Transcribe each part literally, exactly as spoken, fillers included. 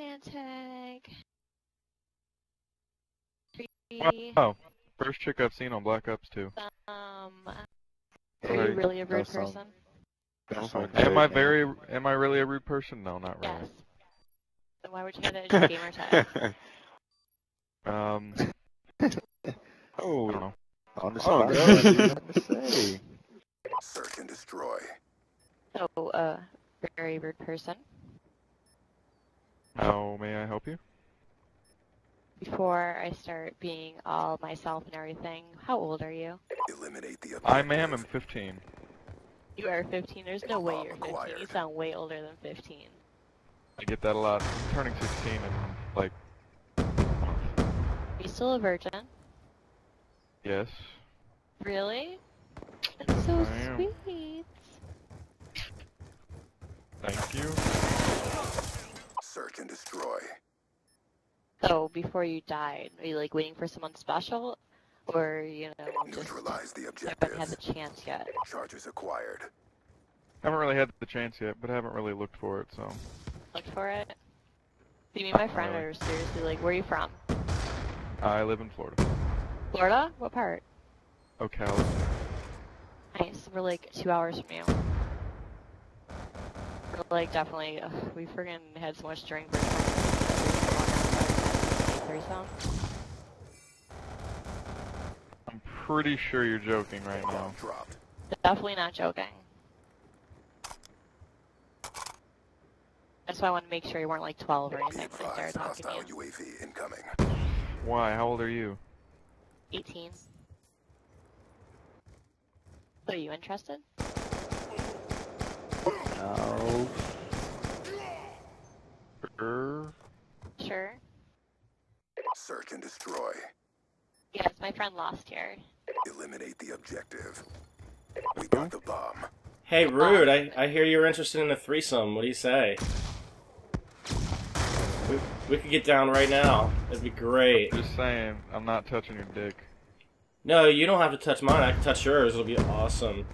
clan tag. Wow, first chick I've seen on Black Ops two. Um, are you really a rude That's person? Some, like am I thing. very, am I really a rude person? No, not really. Yes. Then why would you have that gamer tag? Um, oh, I don't know. On the spot. Oh, no, say. Search and destroy. So, uh, very rude person. How may I help you? Before I start being all myself and everything, how old are you? Eliminate the I ma'am am fifteen. You are fifteen? There's no way you're fifteen. You sound way older than fifteen. I get that a lot. I'm turning sixteen and like... Are you still a virgin? Yes. Really? That's so sweet. Thank you. Search and destroy. So before you died, are you like waiting for someone special, or you know, neutralize the objective? I haven't had the chance yet. Charges acquired. I haven't really had the chance yet, but I haven't really looked for it. So. Looked for it. Do you mean my friend, really. Or seriously, like, where are you from? I live in Florida. Florida? What part? Ocala. Nice. We're like two hours from you. We're like definitely. Ugh, we friggin' had so much drink. I'm pretty sure you're joking right now. Definitely not joking. That's why I want to make sure you weren't like twelve or anything. Like hostile U A V incoming. Why? How old are you? eighteen. So, are you interested? No. Sure. Sure. Search and destroy. Yes, my friend lost here. Eliminate the objective. We got the bomb. Hey, Rude, I, I hear you're interested in a threesome. What do you say? We, we could get down right now. That'd be great. I'm just saying, I'm not touching your dick. No, you don't have to touch mine. I can touch yours. It'll be awesome.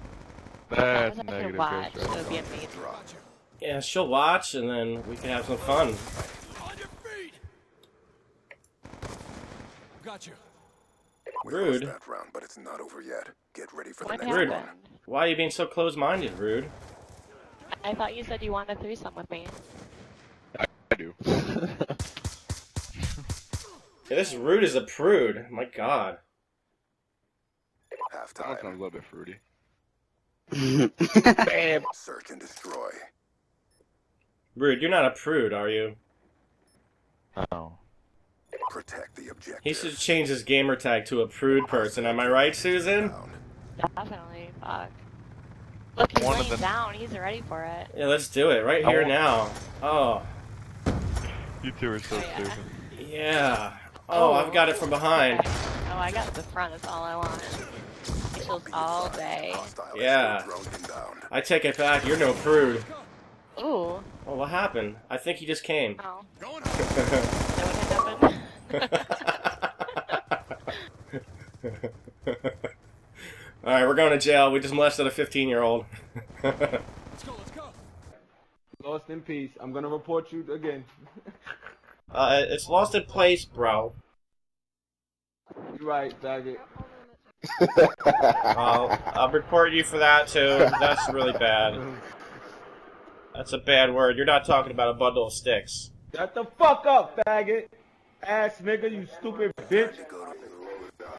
That's negative. Watch. It'll be amazing. Yeah, she'll watch, and then we can have some fun. Got you. Rude. We lost that round, but it's not over yet. Get ready for what the next one. Why are you being so close-minded, Rude? I thought you said you wanted a threesome with me. I, I do. Yeah, this Rude is a prude. My God. Half time. That sounds a little bit fruity. Bam. Search and destroy. Rude, you're not a prude, are you? Oh. Protect the objective. He should change his gamer tag to a prude person. Am I right, Susan? Definitely. Fuck. Look, he's laying the... down. He's ready for it. Yeah, let's do it right here now. Oh. You two are so stupid. Yeah. yeah. Oh, oh, I've got it from behind. Oh, I got the front. That's all I want. He chills all day. Yeah. I take it back. You're no prude. Ooh. Oh, what happened? I think he just came. Oh. Alright, we're going to jail. We just molested a fifteen year old. Let's go, let's go. Lost in peace. I'm gonna report you again. uh, it's lost in place, bro. You're right, Daggett. I'll, I'll report you for that, too. That's really bad. That's a bad word. You're not talking about a bundle of sticks. Shut the fuck up, faggot! Ass nigga, you stupid bitch!